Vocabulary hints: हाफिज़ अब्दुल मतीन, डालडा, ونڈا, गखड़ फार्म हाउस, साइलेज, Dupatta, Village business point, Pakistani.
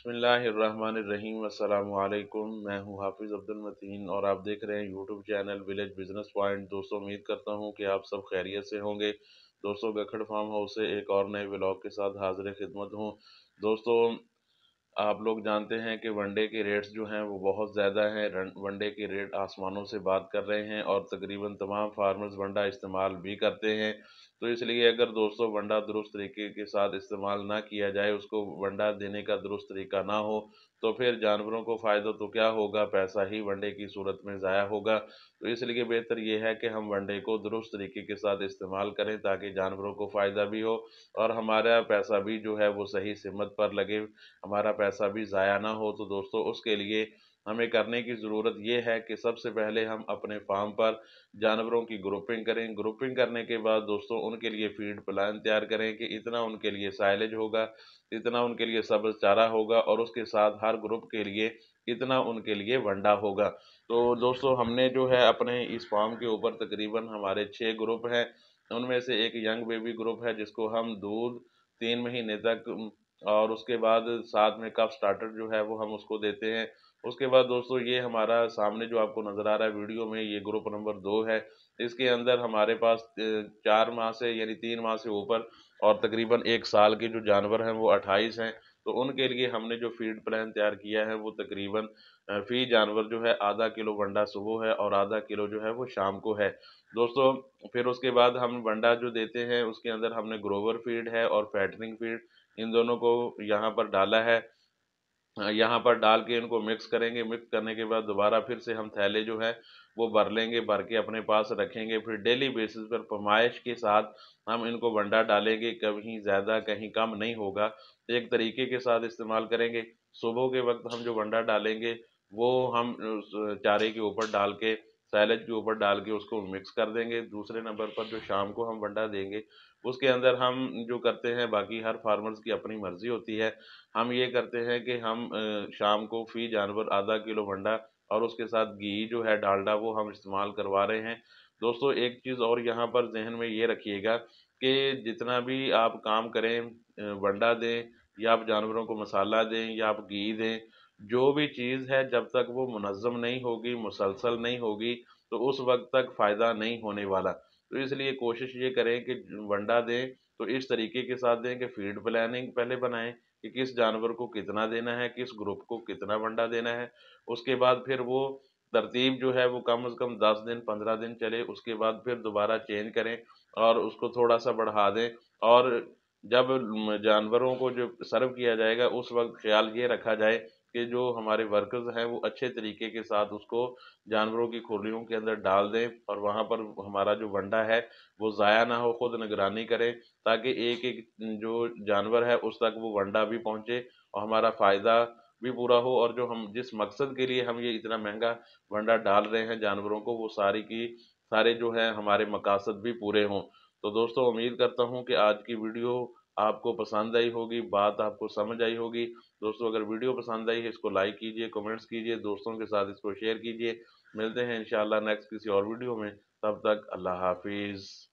बिस्मिल्लाहिर्रहमानिर्रहीम। अस्सलामुअलैकुम, मैं हूं हाफिज़ अब्दुल मतीन और आप देख रहे हैं YouTube channel village business point. दोस्तों, उम्मीद करता हूं कि आप सब खैरियत से होंगे। दोस्तों, गखड़ फार्म हाउस से एक और नए व्लॉग के साथ हाजिर खिदमत हूं। दोस्तों, आप लोग जानते हैं कि वनडे के रेट्स जो हैं वो बहुत ज़्यादा हैं। वनडे के रेट आसमानों से बात कर रहे हैं और तकरीबन तमाम फार्मर्स वनडा इस्तेमाल भी करते हैं। तो इसलिए अगर दोस्तों वनडा दुरुस्त तरीके के साथ इस्तेमाल ना किया जाए, उसको वनडा देने का दुरुस्त तरीका ना हो, तो फिर जानवरों को फ़ायदा तो क्या होगा, पैसा ही वनडे की सूरत में ज़ाया होगा। तो इसलिए बेहतर ये है कि हम वनडे को दुरुस्त तरीके के साथ इस्तेमाल करें ताकि जानवरों को फ़ायदा भी हो और हमारा पैसा भी जो है वो सही सिमत पर लगे, हमारा पैसा भी ज़ाया ना हो। तो दोस्तों, उसके लिए हमें करने की ज़रूरत यह है कि सबसे पहले हम अपने फार्म पर जानवरों की ग्रुपिंग करें। ग्रुपिंग करने के बाद दोस्तों उनके लिए फीड प्लान तैयार करें कि इतना उनके लिए साइलेज होगा, इतना उनके लिए सब्ज़ चारा होगा और उसके साथ हर ग्रुप के लिए इतना उनके लिए वंडा होगा। तो दोस्तों, हमने जो है अपने इस फार्म के ऊपर तकरीबन हमारे 6 ग्रुप हैं। उनमें से एक यंग बेबी ग्रुप है जिसको हम दूध 3 महीने तक और उसके बाद साथ में कप स्टार्टर जो है वो हम उसको देते हैं। उसके बाद दोस्तों ये हमारा सामने जो आपको नज़र आ रहा है वीडियो में, ये ग्रुप नंबर 2 है। इसके अंदर हमारे पास 4 माह से यानी 3 माह से ऊपर और तकरीबन 1 साल के जो जानवर हैं वो 28 हैं। तो उनके लिए हमने जो फीड प्लान तैयार किया है वो तकरीबन फी जानवर जो है आधा किलो वंडा सुबह है और आधा किलो जो है वो शाम को है। दोस्तों, फिर उसके बाद हम वंडा जो देते हैं उसके अंदर हमने ग्रोवर फीड है और फैटनिंग फीड, इन दोनों को यहाँ पर डाला है। यहाँ पर डाल के इनको मिक्स करेंगे। मिक्स करने के बाद दोबारा फिर से हम थैले जो है वो भर लेंगे, भर के अपने पास रखेंगे। फिर डेली बेसिस पर पमाइश के साथ हम इनको वंडा डालेंगे, कहीं ज़्यादा कहीं कम नहीं होगा, एक तरीके के साथ इस्तेमाल करेंगे। सुबह के वक्त हम जो वंडा डालेंगे वो हम चारे के ऊपर डाल के, सैलेज के ऊपर डाल के उसको मिक्स कर देंगे। दूसरे नंबर पर जो शाम को हम वंडा देंगे उसके अंदर हम जो करते हैं, बाकी हर फार्मर्स की अपनी मर्ज़ी होती है, हम ये करते हैं कि हम शाम को फी जानवर आधा किलो वंडा और उसके साथ घी जो है डालडा वो हम इस्तेमाल करवा रहे हैं। दोस्तों, एक चीज़ और यहाँ पर जहन में ये रखिएगा कि जितना भी आप काम करें, वंडा दें या आप जानवरों को मसाला दें या आप घी दें, जो भी चीज़ है जब तक वो मुनज़म नहीं होगी, मुसलसल नहीं होगी, तो उस वक्त तक फ़ायदा नहीं होने वाला। तो इसलिए कोशिश ये करें कि वंडा दें तो इस तरीके के साथ दें कि फीड प्लानिंग पहले बनाएं कि किस जानवर को कितना देना है, किस ग्रुप को कितना वंडा देना है। उसके बाद फिर वो तरतीब जो है वो कम से कम 10 दिन 15 दिन चले। उसके बाद फिर दोबारा चेंज करें और उसको थोड़ा सा बढ़ा दें। और जब जानवरों को जो सर्व किया जाएगा उस वक्त ख्याल ये रखा जाए कि जो हमारे वर्कर्स हैं वो अच्छे तरीके के साथ उसको जानवरों की खुरलियों के अंदर डाल दें और वहाँ पर हमारा जो वंडा है वो ज़ाया ना हो। खुद निगरानी करें ताकि एक एक जो जानवर है उस तक वो वंडा भी पहुँचे और हमारा फ़ायदा भी पूरा हो। और जो हम जिस मकसद के लिए हम ये इतना महंगा वंडा डाल रहे हैं जानवरों को, वो सारी की सारे जो है हमारे मकासद भी पूरे हों। तो दोस्तों, उम्मीद करता हूँ कि आज की वीडियो आपको पसंद आई होगी, बात आपको समझ आई होगी। दोस्तों, अगर वीडियो पसंद आई है इसको लाइक कीजिए, कमेंट्स कीजिए, दोस्तों के साथ इसको शेयर कीजिए। मिलते हैं इंशाल्लाह नेक्स्ट किसी और वीडियो में। तब तक अल्लाह हाफिज़।